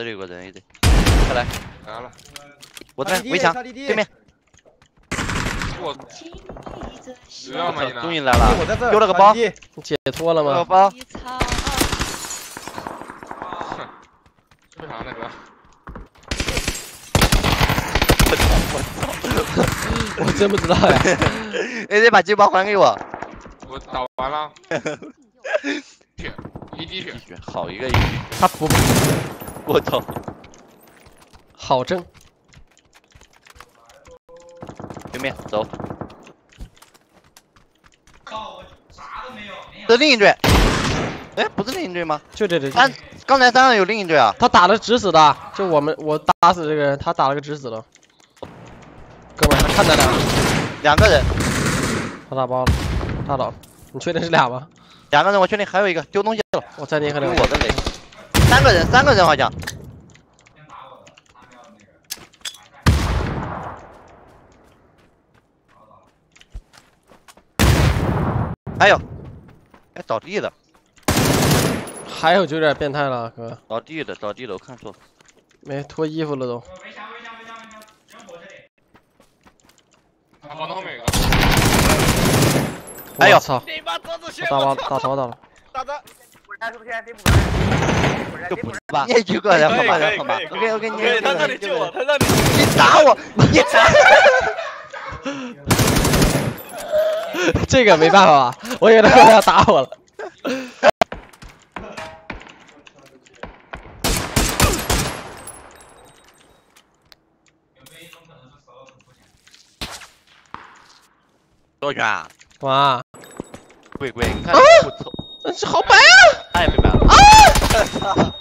子里有个人也得。快来，来了！我这围墙对面。我终于来了，丢了个包，解脱了吗？个包。为啥那个？我真不知道哎。哎，得把金包还给我。我打完了。血，一滴血，好一个一滴。他不，我操，好正。对面走。靠，啥都没有。这另一队。哎，不是另一队吗？就这队。三，刚才山上有另一队啊。他打的直死的，就我打死这个人，他打了个直死的。哥们，看咱俩，两个人。他打包了，大佬，你确定是俩吗？两个人，我确定还有一个丢东西了。我再捏个两个。我的雷。三个人好像。还有，哎，倒地的，还有就有点变态了，哥。倒地的，我看错了，没脱衣服了都。围墙，人活着嘞。往后面一个。哎呦操！打槽到了。打的。就不是吧？你也去过来，好吧？好吧。OK，你。他让你救我，他让你。你打我！你打。这个没办法，我以为他要打我了。多远啊？哇！贵，你看，我操，这好白啊！太没办法啊！